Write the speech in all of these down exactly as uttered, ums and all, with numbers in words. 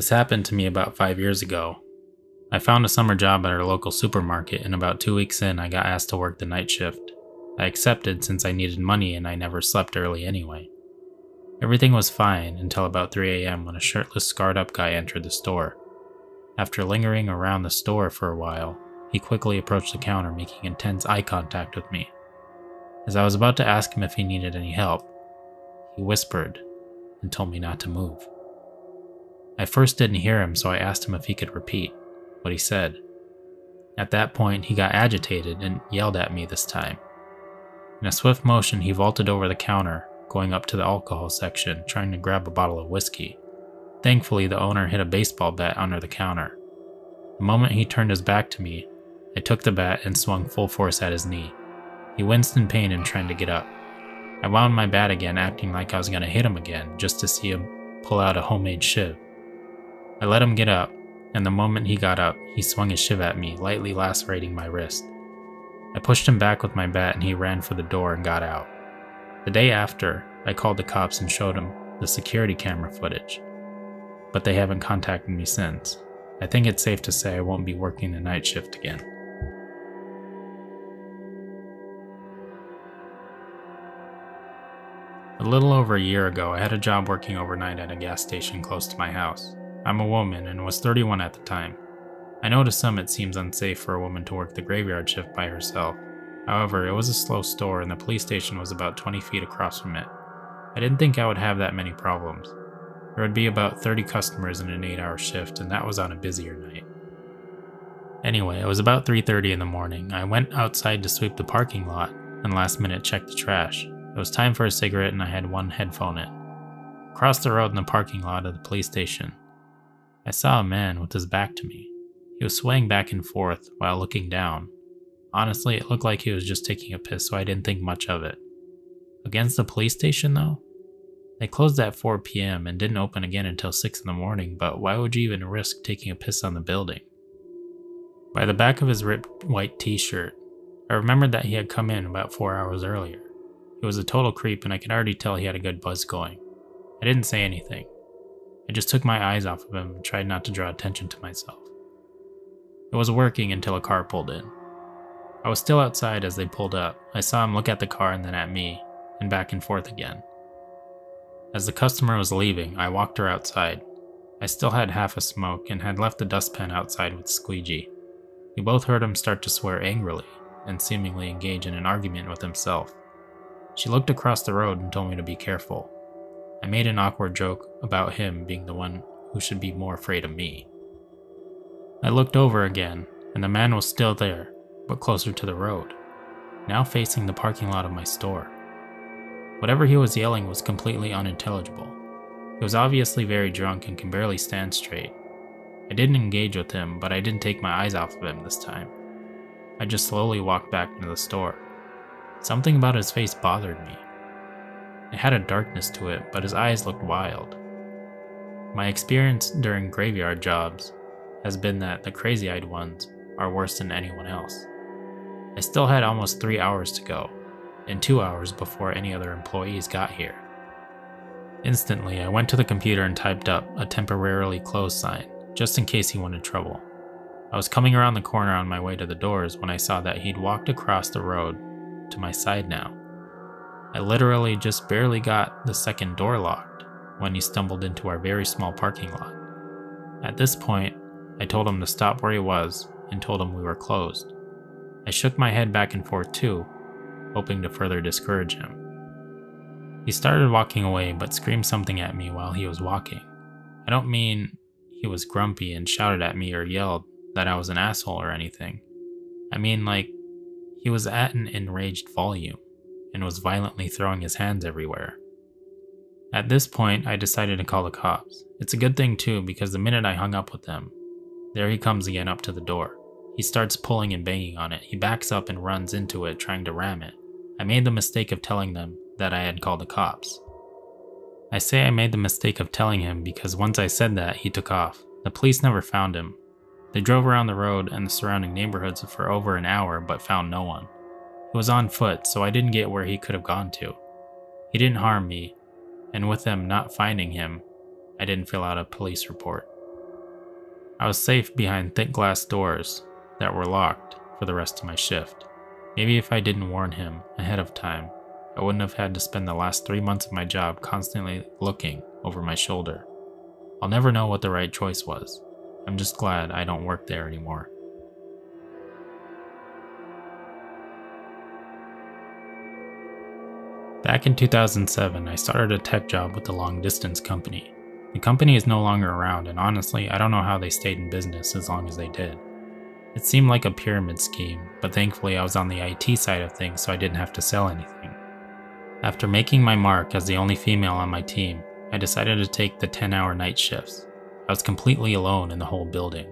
This happened to me about five years ago. I found a summer job at our local supermarket, and about two weeks in I got asked to work the night shift. I accepted since I needed money and I never slept early anyway. Everything was fine until about three A M when a shirtless, scarred up guy entered the store. After lingering around the store for a while, he quickly approached the counter, making intense eye contact with me. As I was about to ask him if he needed any help, he whispered and told me not to move. I first didn't hear him, so I asked him if he could repeat what he said. At that point, he got agitated and yelled at me this time. In a swift motion, he vaulted over the counter, going up to the alcohol section, trying to grab a bottle of whiskey. Thankfully, the owner hid a baseball bat under the counter. The moment he turned his back to me, I took the bat and swung full force at his knee. He winced in pain and tried to get up. I wound my bat again, acting like I was going to hit him again, just to see him pull out a homemade shiv. I let him get up, and the moment he got up, he swung his shiv at me, lightly lacerating my wrist. I pushed him back with my bat and he ran for the door and got out. The day after, I called the cops and showed them the security camera footage, but they haven't contacted me since. I think it's safe to say I won't be working the night shift again. A little over a year ago, I had a job working overnight at a gas station close to my house. I'm a woman and was thirty-one at the time. I know to some it seems unsafe for a woman to work the graveyard shift by herself. However, it was a slow store and the police station was about twenty feet across from it. I didn't think I would have that many problems. There would be about thirty customers in an eight hour shift, and that was on a busier night. Anyway, it was about three thirty in the morning. I went outside to sweep the parking lot and last minute checked the trash. It was time for a cigarette and I had one headphone in. Across the road in the parking lot of the police station, I saw a man with his back to me. He was swaying back and forth while looking down. Honestly, it looked like he was just taking a piss, so I didn't think much of it. Against the police station though? They closed at four P M and didn't open again until six in the morning, but why would you even risk taking a piss on the building? By the back of his ripped white t-shirt, I remembered that he had come in about four hours earlier. He was a total creep and I could already tell he had a good buzz going. I didn't say anything. I just took my eyes off of him and tried not to draw attention to myself. It was working until a car pulled in. I was still outside as they pulled up. I saw him look at the car and then at me, and back and forth again. As the customer was leaving, I walked her outside. I still had half a smoke and had left the dustpan outside with squeegee. We both heard him start to swear angrily and seemingly engage in an argument with himself. She looked across the road and told me to be careful. I made an awkward joke about him being the one who should be more afraid of me. I looked over again, and the man was still there, but closer to the road, now facing the parking lot of my store. Whatever he was yelling was completely unintelligible. He was obviously very drunk and can barely stand straight. I didn't engage with him, but I didn't take my eyes off of him this time. I just slowly walked back into the store. Something about his face bothered me. It had a darkness to it, but his eyes looked wild. My experience during graveyard jobs has been that the crazy-eyed ones are worse than anyone else. I still had almost three hours to go, and two hours before any other employees got here. Instantly, I went to the computer and typed up a temporarily closed sign, just in case he wanted trouble. I was coming around the corner on my way to the doors when I saw that he'd walked across the road to my side now. I literally just barely got the second door locked when he stumbled into our very small parking lot. At this point, I told him to stop where he was and told him we were closed. I shook my head back and forth too, hoping to further discourage him. He started walking away but screamed something at me while he was walking. I don't mean he was grumpy and shouted at me or yelled that I was an asshole or anything. I mean, like, he was at an enraged volume and was violently throwing his hands everywhere. At this point, I decided to call the cops. It's a good thing too, because the minute I hung up with them, there he comes again up to the door. He starts pulling and banging on it. He backs up and runs into it, trying to ram it. I made the mistake of telling them that I had called the cops. I say I made the mistake of telling him because once I said that, he took off. The police never found him. They drove around the road and the surrounding neighborhoods for over an hour but found no one. He was on foot, so I didn't get where he could have gone to. He didn't harm me, and with them not finding him, I didn't fill out a police report. I was safe behind thick glass doors that were locked for the rest of my shift. Maybe if I didn't warn him ahead of time, I wouldn't have had to spend the last three months of my job constantly looking over my shoulder. I'll never know what the right choice was. I'm just glad I don't work there anymore. Back in two thousand seven, I started a tech job with a long distance company. The company is no longer around, and honestly, I don't know how they stayed in business as long as they did. It seemed like a pyramid scheme, but thankfully I was on the I T side of things, so I didn't have to sell anything. After making my mark as the only female on my team, I decided to take the ten hour night shifts. I was completely alone in the whole building.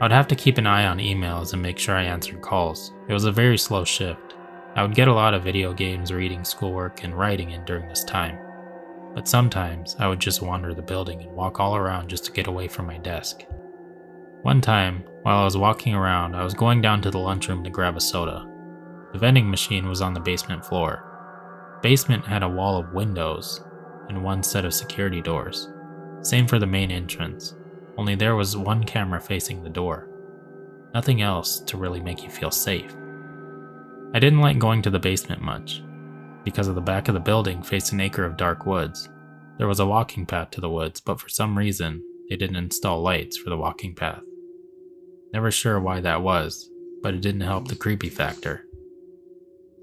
I would have to keep an eye on emails and make sure I answered calls. It was a very slow shift. I would get a lot of video games, reading, schoolwork, and writing in during this time. But sometimes I would just wander the building and walk all around just to get away from my desk. One time, while I was walking around, I was going down to the lunchroom to grab a soda. The vending machine was on the basement floor. The basement had a wall of windows and one set of security doors. Same for the main entrance, only there was one camera facing the door. Nothing else to really make you feel safe. I didn't like going to the basement much. Because of the back of the building faced an acre of dark woods. There was a walking path to the woods, but for some reason, they didn't install lights for the walking path. Never sure why that was, but it didn't help the creepy factor.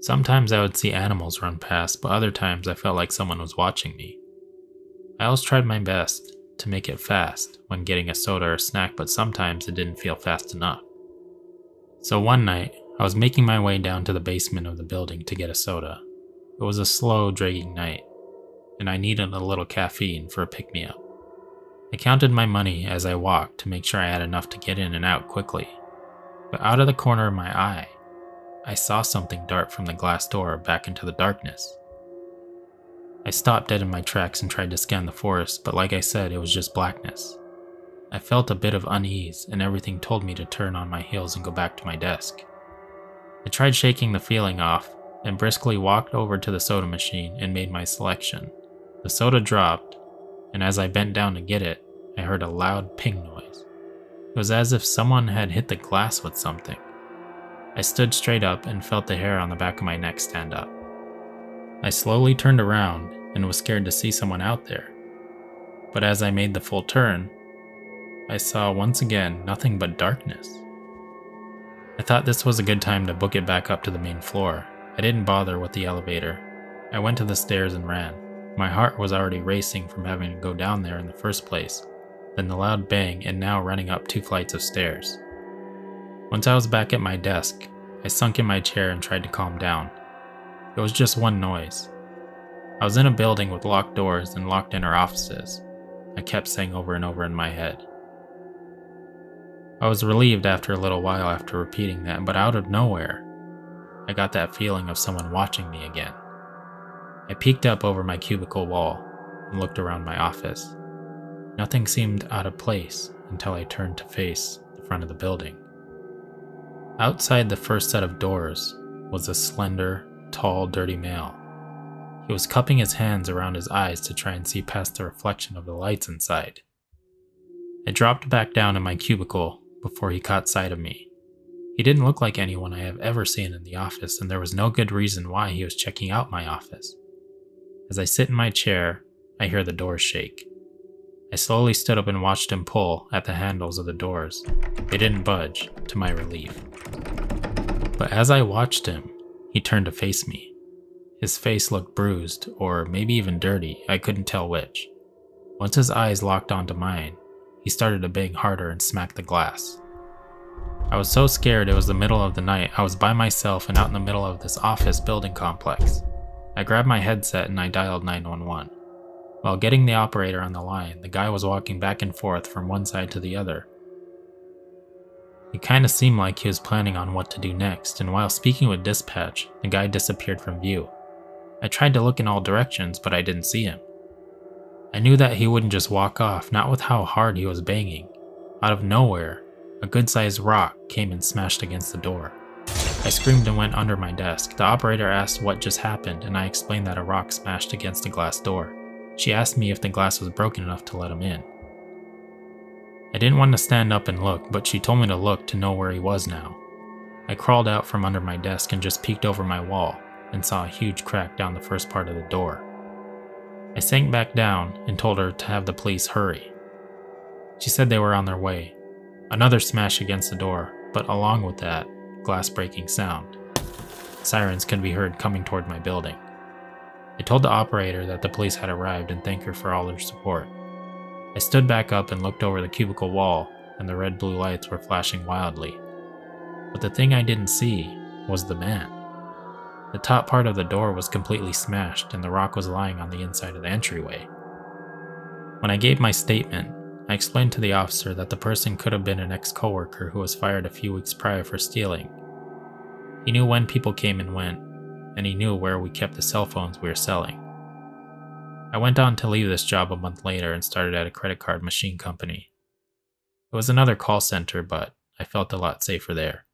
Sometimes I would see animals run past, but other times I felt like someone was watching me. I always tried my best to make it fast when getting a soda or snack, but sometimes it didn't feel fast enough. So one night, I was making my way down to the basement of the building to get a soda. It was a slow, dragging night, and I needed a little caffeine for a pick-me-up. I counted my money as I walked to make sure I had enough to get in and out quickly, but out of the corner of my eye, I saw something dart from the glass door back into the darkness. I stopped dead in my tracks and tried to scan the forest, but like I said, it was just blackness. I felt a bit of unease, and everything told me to turn on my heels and go back to my desk. I tried shaking the feeling off, and briskly walked over to the soda machine and made my selection. The soda dropped, and as I bent down to get it, I heard a loud ping noise. It was as if someone had hit the glass with something. I stood straight up and felt the hair on the back of my neck stand up. I slowly turned around and was scared to see someone out there. But as I made the full turn, I saw once again nothing but darkness. I thought this was a good time to book it back up to the main floor. I didn't bother with the elevator. I went to the stairs and ran. My heart was already racing from having to go down there in the first place, then the loud bang and now running up two flights of stairs. Once I was back at my desk, I sunk in my chair and tried to calm down. It was just one noise. I was in a building with locked doors and locked inner offices. I kept saying over and over in my head. I was relieved after a little while after repeating that, but out of nowhere, I got that feeling of someone watching me again. I peeked up over my cubicle wall and looked around my office. Nothing seemed out of place until I turned to face the front of the building. Outside the first set of doors was a slender, tall, dirty male. He was cupping his hands around his eyes to try and see past the reflection of the lights inside. I dropped back down in my cubicle before he caught sight of me. He didn't look like anyone I have ever seen in the office, and there was no good reason why he was checking out my office. As I sit in my chair, I hear the doors shake. I slowly stood up and watched him pull at the handles of the doors. They didn't budge, to my relief. But as I watched him, he turned to face me. His face looked bruised, or maybe even dirty, I couldn't tell which. Once his eyes locked onto mine, he started to bang harder and smack the glass. I was so scared. It was the middle of the night. I was by myself and out in the middle of this office building complex. I grabbed my headset and I dialed nine one one. While getting the operator on the line, the guy was walking back and forth from one side to the other. It kinda seemed like he was planning on what to do next, and while speaking with dispatch, the guy disappeared from view. I tried to look in all directions, but I didn't see him. I knew that he wouldn't just walk off, not with how hard he was banging. Out of nowhere, a good-sized rock came and smashed against the door. I screamed and went under my desk. The operator asked what just happened, and I explained that a rock smashed against the glass door. She asked me if the glass was broken enough to let him in. I I didn't want to stand up and look, but she told me to look to know where he was now. I crawled out from under my desk and just peeked over my wall and saw a huge crack down the first part of the door. I sank back down and told her to have the police hurry. She said they were on their way. Another smash against the door, but along with that, glass breaking sound. Sirens could be heard coming toward my building. I told the operator that the police had arrived and thanked her for all her support. I stood back up and looked over the cubicle wall, and the red blue lights were flashing wildly. But the thing I didn't see was the man. The top part of the door was completely smashed and the rock was lying on the inside of the entryway. When I gave my statement, I explained to the officer that the person could have been an ex-coworker who was fired a few weeks prior for stealing. He knew when people came and went, and he knew where we kept the cell phones we were selling. I went on to leave this job a month later and started at a credit card machine company. It was another call center, but I felt a lot safer there.